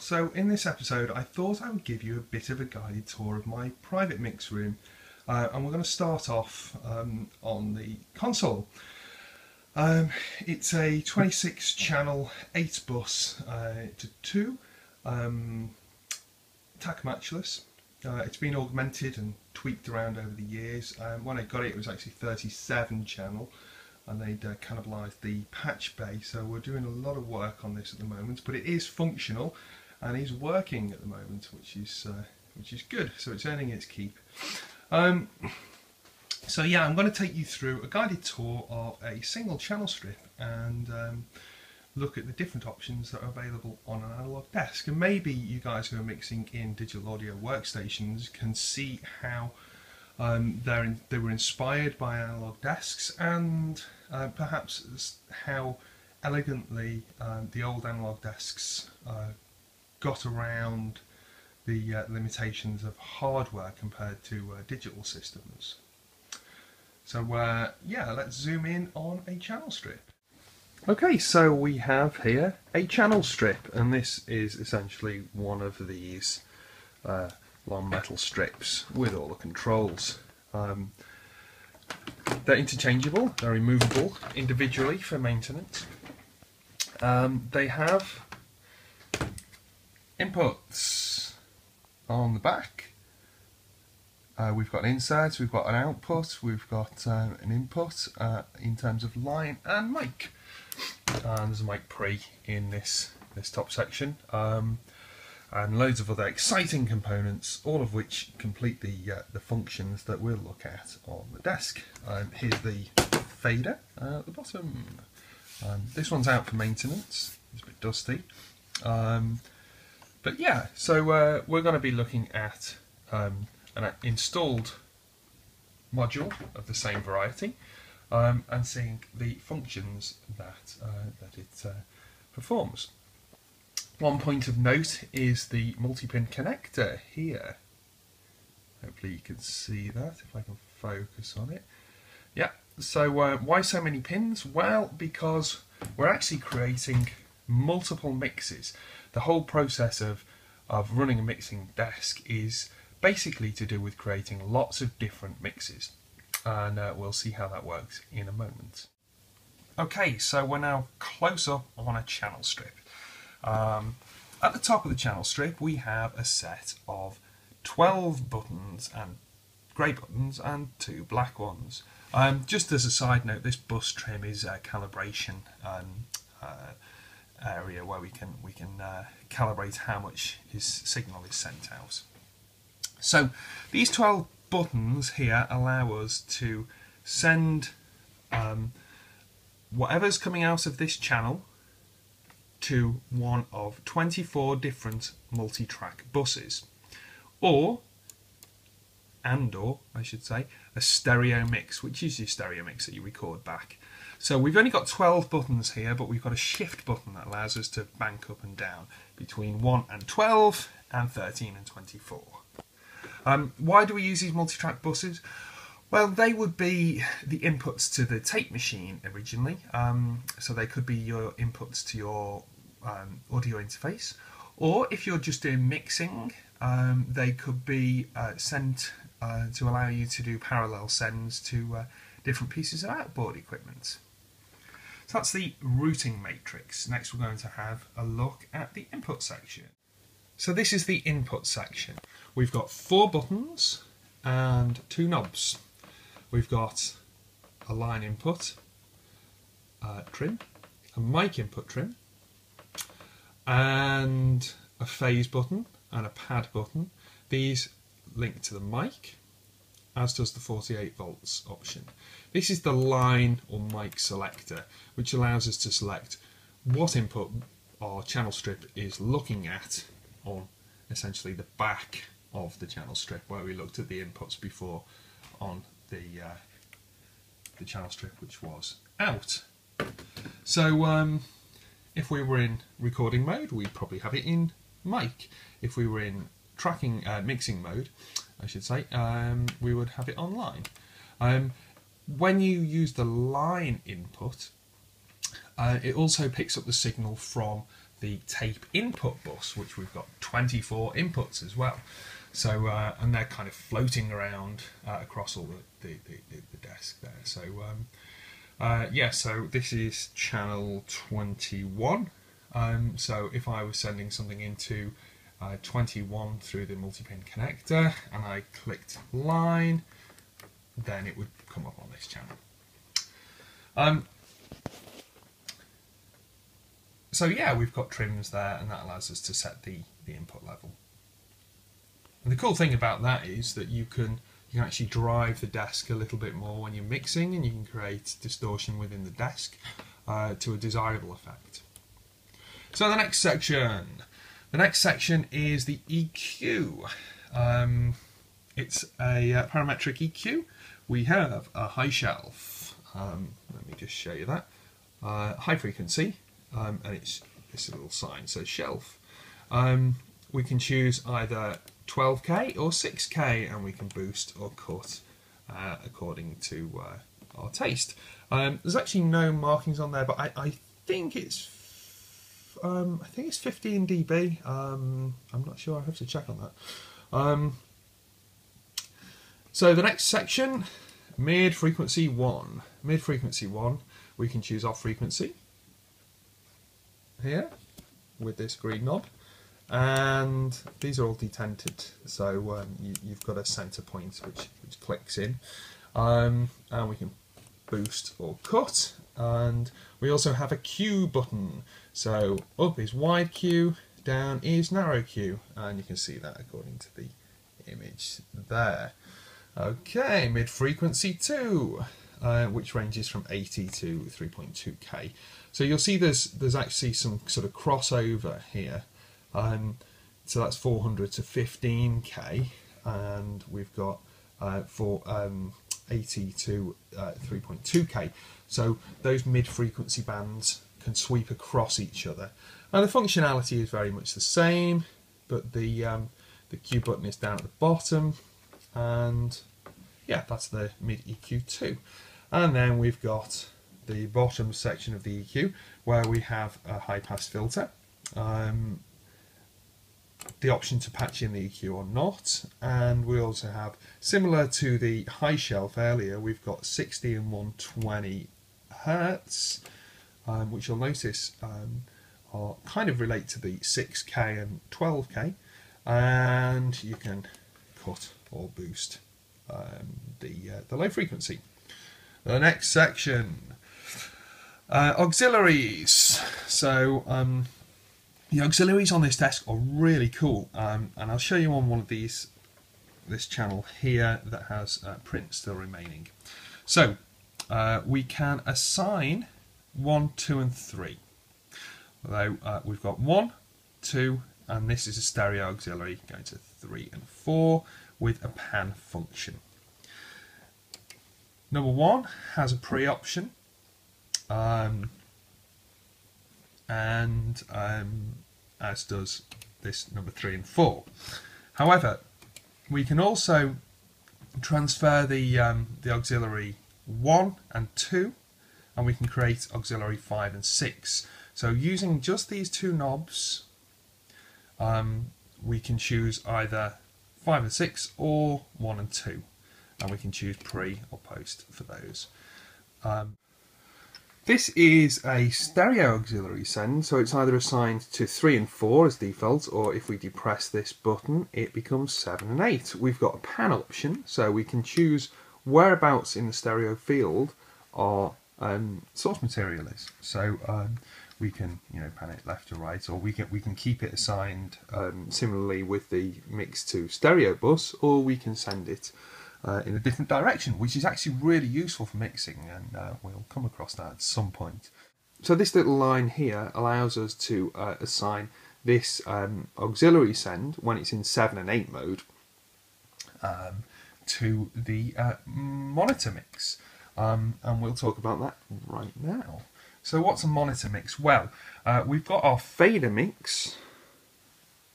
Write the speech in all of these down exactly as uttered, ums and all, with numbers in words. So in this episode I thought I would give you a bit of a guided tour of my private mix room, uh, and we're going to start off um, on the console. Um, it's a twenty-six channel eight bus uh, to two, um, two tac Matchless. Uh, it's been augmented and tweaked around over the years. Um, when I got it, it was actually thirty-seven channel, and they'd uh, cannibalised the patch bay, so we're doing a lot of work on this at the moment, but it is functional and is working at the moment, which is uh, which is good, so it's earning its keep. Um, so yeah, I'm going to take you through a guided tour of a single channel strip and um, look at the different options that are available on an analogue desk, and maybe you guys who are mixing in digital audio workstations can see how Um, they're in, they were inspired by analogue desks, and uh, perhaps how elegantly um, the old analogue desks uh, got around the uh, limitations of hardware compared to uh, digital systems. So uh, yeah, let's zoom in on a channel strip. Okay, so we have here a channel strip, and this is essentially one of these uh, long metal strips with all the controls. Um, they're interchangeable, they're removable individually for maintenance. Um, they have inputs on the back. Uh, we've got inserts, we've got an output, we've got um, an input uh, in terms of line and mic. And there's a mic pre in this, this top section. Um, and loads of other exciting components, all of which complete the, uh, the functions that we'll look at on the desk. Um, here's the fader uh, at the bottom. Um, this one's out for maintenance, it's a bit dusty. Um, but yeah, so uh, we're going to be looking at um, an installed module of the same variety, um, and seeing the functions that, uh, that it uh, performs. One point of note is the multi-pin connector here. Hopefully you can see that, if I can focus on it. Yeah, so uh, why so many pins? Well, because we're actually creating multiple mixes. The whole process of, of running a mixing desk is basically to do with creating lots of different mixes. And uh, we'll see how that works in a moment. Okay, so we're now close up on a channel strip. Um, at the top of the channel strip we have a set of twelve buttons, and grey buttons and two black ones. Um, just as a side note, this bus trim is a calibration um, uh, area where we can we can uh, calibrate how much his signal is sent out. So these twelve buttons here allow us to send um, whatever's coming out of this channel to one of twenty-four different multi-track buses, or and or I should say a stereo mix, which is your stereo mix that you record back. So we've only got twelve buttons here, but we've got a shift button that allows us to bank up and down between one and twelve and thirteen and twenty-four. Um, why do we use these multi-track buses? Well, they would be the inputs to the tape machine originally, um, so they could be your inputs to your um, audio interface, or if you're just doing mixing, um, they could be uh, sent uh, to allow you to do parallel sends to uh, different pieces of outboard equipment. So that's the routing matrix. Next we're going to have a look at the input section. So this is the input section. We've got four buttons and two knobs. We've got a line input uh, trim, a mic input trim, and a phase button and a pad button. These link to the mic, as does the forty-eight volts option. This is the line or mic selector, which allows us to select what input our channel strip is looking at on essentially the back of the channel strip, where we looked at the inputs before on the uh, the channel strip which was out. So um, if we were in recording mode, we'd probably have it in mic. If we were in tracking uh, mixing mode, I should say, um, we would have it on line. Um, when you use the line input, uh, it also picks up the signal from the tape input bus, which we've got twenty-four inputs as well. So uh, and they're kind of floating around uh, across all the, the, the, the desk there. So um, uh, yeah, so this is channel twenty-one. Um, so if I was sending something into uh, twenty-one through the multi-pin connector and I clicked line, then it would come up on this channel. Um, so yeah, we've got trims there, and that allows us to set the, the input level. And the cool thing about that is that you can you can actually drive the desk a little bit more when you're mixing, and you can create distortion within the desk uh, to a desirable effect. So the next section, the next section is the E Q. Um, it's a uh, parametric E Q. We have a high shelf. Um, let me just show you that. Uh, high frequency, um, and it's this little sign says shelf. Um, we can choose either twelve K or six K, and we can boost or cut uh, according to uh, our taste. Um, there's actually no markings on there, but I, I think it's um, I think it's fifteen D B. Um, I'm not sure. I have to check on that. Um, so the next section, mid frequency one. Mid frequency one. We can choose our frequency here with this green knob. And these are all detented, so um, you, you've got a center point which, which clicks in, um, and we can boost or cut. And we also have a Q button, so up is wide Q, down is narrow Q, and you can see that according to the image there. Okay, mid frequency two, uh, which ranges from eighty to three point two K. So you'll see there's there's actually some sort of crossover here. Um, so that's four hundred to fifteen K, and we've got uh, for um, eighty to uh, three point two K. So those mid-frequency bands can sweep across each other. Now the functionality is very much the same, but the um, the Q button is down at the bottom, and yeah, that's the mid E Q two. And then we've got the bottom section of the E Q where we have a high-pass filter. Um, the option to patch in the E Q or not, and we also have, similar to the high shelf earlier, we've got sixty and one twenty hertz, um, which you'll notice um, are kind of relate to the six K and twelve K, and you can cut or boost um, the, uh, the low frequency. The next section, uh, auxiliaries. So um, the auxiliaries on this desk are really cool, um, and I'll show you on one of these, this channel here that has uh, print still remaining. So uh, we can assign one, two, and three. Although uh, we've got one, two, and this is a stereo auxiliary going to three and four with a pan function. Number one has a pre option. Um, and um, as does this number three and four. However, we can also transfer the, um, the auxiliary one and two, and we can create auxiliary five and six. So using just these two knobs, um, we can choose either five and six or one and two, and we can choose pre or post for those. Um, This is a stereo auxiliary send, so it's either assigned to three and four as default, or if we depress this button, it becomes seven and eight. We've got a pan option, so we can choose whereabouts in the stereo field our um, source material is. So um, we can, you know, pan it left or right, or we can we can keep it assigned um, similarly with the mix to stereo bus, or we can send it Uh, in a different direction, which is actually really useful for mixing, and uh, we'll come across that at some point. So this little line here allows us to uh, assign this um, auxiliary send when it's in seven and eight mode um, to the uh, monitor mix, um, and we'll talk about that right now. So what's a monitor mix? Well, uh, we've got our fader mix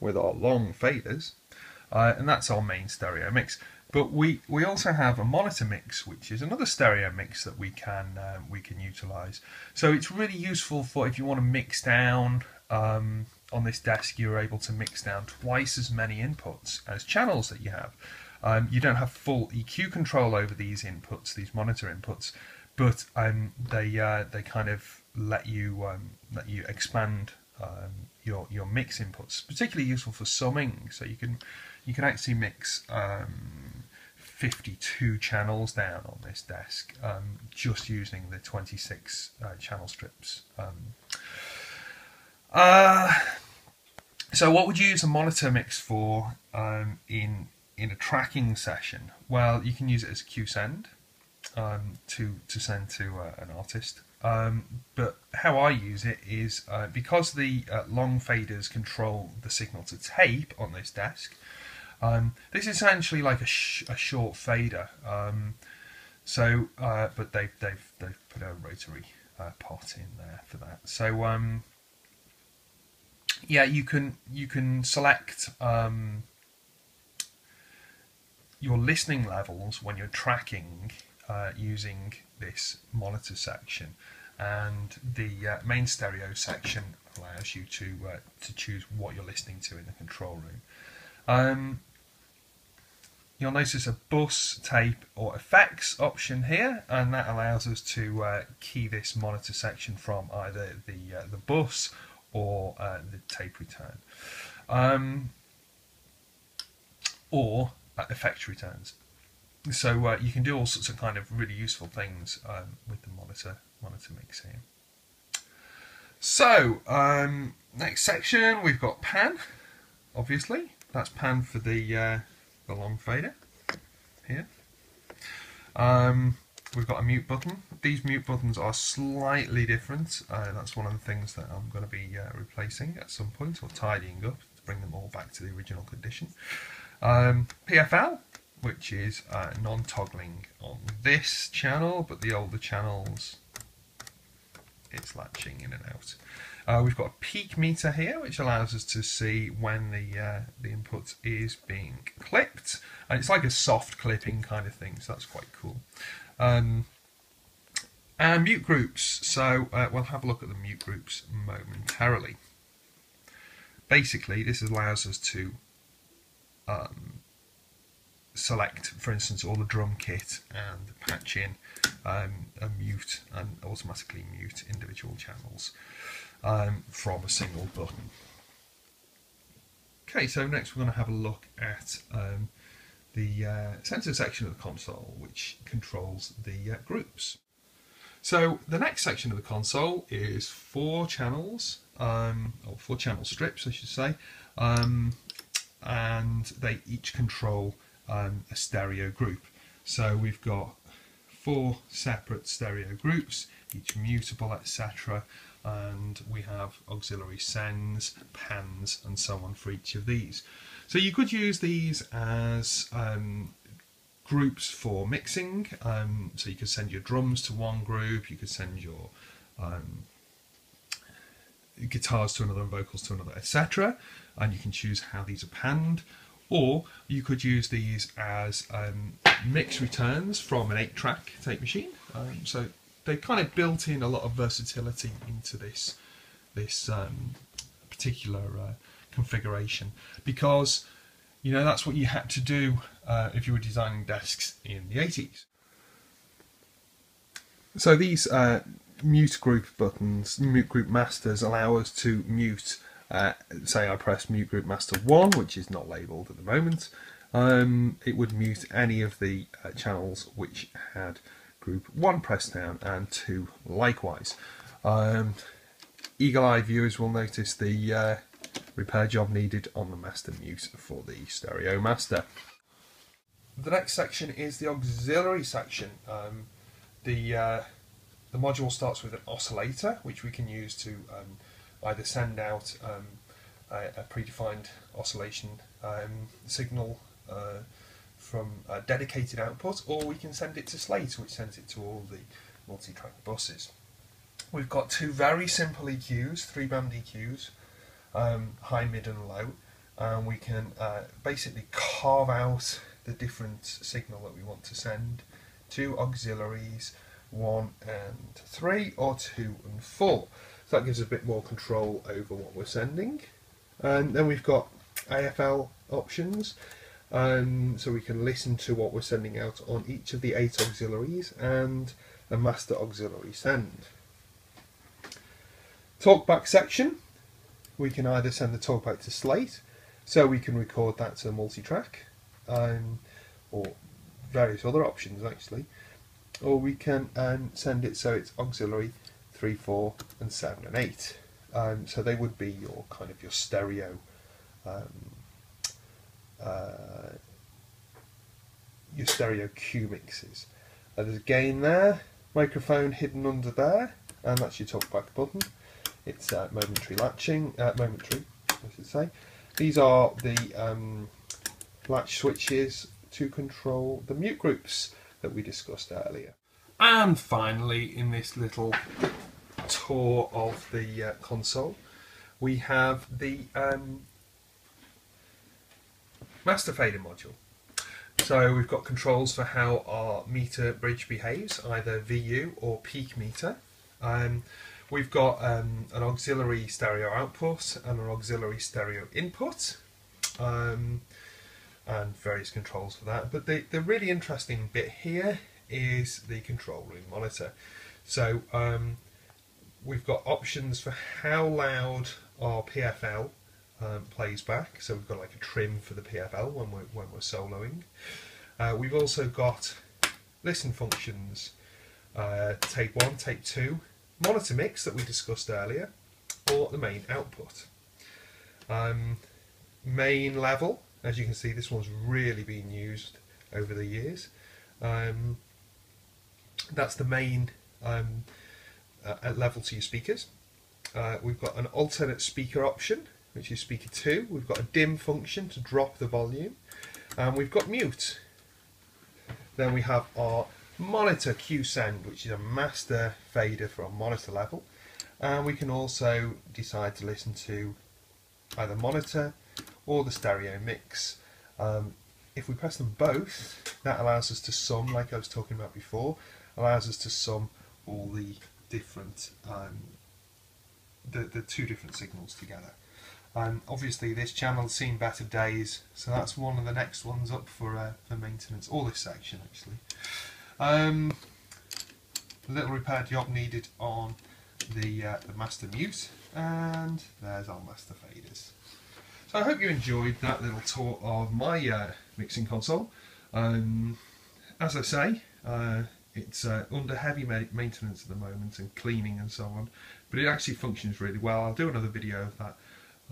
with our long faders, uh, and that's our main stereo mix. But we, we also have a monitor mix, which is another stereo mix that we can um, we can utilise. So it's really useful for if you want to mix down um, on this desk you're able to mix down twice as many inputs as channels that you have. Um, you don't have full E Q control over these inputs, these monitor inputs, but um, they uh, they kind of let you um, let you expand um, your your mix inputs. Particularly useful for summing, so you can you can actually mix um, fifty-two channels down on this desk, um, just using the twenty-six uh, channel strips. Um, uh, so what would you use a monitor mix for um, in in a tracking session? Well, you can use it as a cue send um, to to send to uh, an artist. Um, but how I use it is uh, because the uh, long faders control the signal to tape on this desk. Um, this is essentially like a, sh a short fader, um, so uh, but they've they've they've put a rotary uh, pot in there for that. So um, yeah, you can you can select um, your listening levels when you're tracking uh, using this monitor section, and the uh, main stereo section allows you to uh, to choose what you're listening to in the control room. Um, you'll notice a bus, tape or effects option here, and that allows us to uh, key this monitor section from either the, uh, the bus or uh, the tape return, um, or uh, effects returns. So uh, you can do all sorts of kind of really useful things um, with the monitor, monitor mix here. So um, next section we've got pan, obviously. That's pan for the uh, the long fader here. Um, we've got a mute button. These mute buttons are slightly different. Uh, that's one of the things that I'm going to be uh, replacing at some point, or tidying up to bring them all back to the original condition. Um, P F L, which is uh, non-toggling on this channel, but the older channels it's latching in and out. Uh, we've got a peak meter here, which allows us to see when the uh, the input is being clipped, and it's like a soft clipping kind of thing, so that's quite cool. Um, and mute groups, so uh, we'll have a look at the mute groups momentarily. Basically, this allows us to um, select, for instance, all the drum kit and the patch in, um, and mute and automatically mute individual channels Um, from a single button. Okay, so next we're going to have a look at um, the uh, sensor section of the console, which controls the uh, groups. So the next section of the console is four channels, um, or four channel strips I should say, um, and they each control um, a stereo group. So we've got four separate stereo groups, each mutable, et cetera, and we have auxiliary sends, pans and so on for each of these. So you could use these as um, groups for mixing, um, so you could send your drums to one group, you could send your um, guitars to another and vocals to another, et cetera, and you can choose how these are panned. Or you could use these as um, mix returns from an eight track tape machine, um, so they kind of built in a lot of versatility into this this um, particular uh, configuration, because you know that's what you had to do uh, if you were designing desks in the eighties. So these uh, mute group buttons, mute group masters, allow us to mute. Uh, say I press mute group master one, which is not labelled at the moment. Um, it would mute any of the uh, channels which had group one pressed down, and two likewise. Um, eagle-eyed viewers will notice the uh, repair job needed on the master mute for the stereo master. The next section is the auxiliary section. Um, the uh, the module starts with an oscillator, which we can use to um, either send out um, a, a predefined oscillation um, signal uh, from a dedicated output, or we can send it to Slate, which sends it to all the multi-track buses. We've got two very simple E Qs, three band E Qs, um, high, mid and low, and we can uh, basically carve out the different signal that we want to send. Two auxiliaries, one and three, or two and four. So that gives us a bit more control over what we're sending. And then we've got A F L options. Um, so we can listen to what we're sending out on each of the eight auxiliaries and a master auxiliary send. Talkback section, we can either send the talkback to Slate, so we can record that to multi-track, um, or various other options actually, or we can um, send it so it's auxiliary three, four and seven and eight. Um, so they would be your kind of your stereo um, Uh, your stereo Q mixes. Uh, there's a gain there, microphone hidden under there, and that's your talkback button. It's uh, momentary latching, uh, momentary, I should say. These are the um, latch switches to control the mute groups that we discussed earlier. And finally, in this little tour of the uh, console, we have the um, master fader module. So we've got controls for how our meter bridge behaves, either V U or peak meter. Um, we've got um, an auxiliary stereo output and an auxiliary stereo input, um, and various controls for that. But the, the really interesting bit here is the control room monitor. So um, we've got options for how loud our P F L Um, plays back, so we've got like a trim for the P F L when we're, when we're soloing. Uh, we've also got listen functions, uh, tape one, tape two, monitor mix that we discussed earlier, or the main output. Um, main level, as you can see, this one's really been used over the years. Um, that's the main um, uh, level to your speakers. Uh, we've got an alternate speaker option, which is speaker two. We've got a dim function to drop the volume, and we've got mute. Then we have our monitor Q send, which is a master fader for our monitor level, and we can also decide to listen to either monitor or the stereo mix. Um, if we press them both, that allows us to sum, like I was talking about before, allows us to sum all the different um, the, the two different signals together. Um, obviously this channel's seen better days, so that's one of the next ones up for, uh, for maintenance, all this section actually. Um, a little repair job needed on the, uh, the master mute, and there's our master faders. So I hope you enjoyed that little tour of my uh, mixing console. Um, as I say, uh, it's uh, under heavy ma maintenance at the moment, and cleaning and so on, but it actually functions really well. I'll do another video of that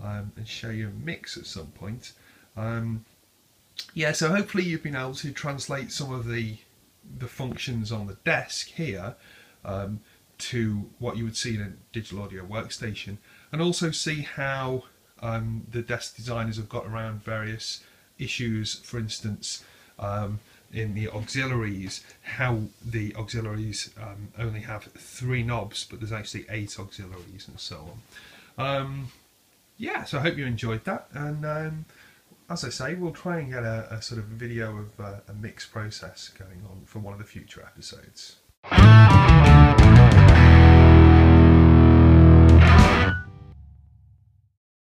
Um, and show you a mix at some point. Um, yeah, so hopefully you've been able to translate some of the the functions on the desk here um, to what you would see in a digital audio workstation, and also see how um, the desk designers have got around various issues. For instance, um, in the auxiliaries, how the auxiliaries um, only have three knobs, but there's actually eight auxiliaries and so on. Um, yeah, so I hope you enjoyed that, and um, as I say, we'll try and get a, a sort of video of uh, a mix process going on for one of the future episodes.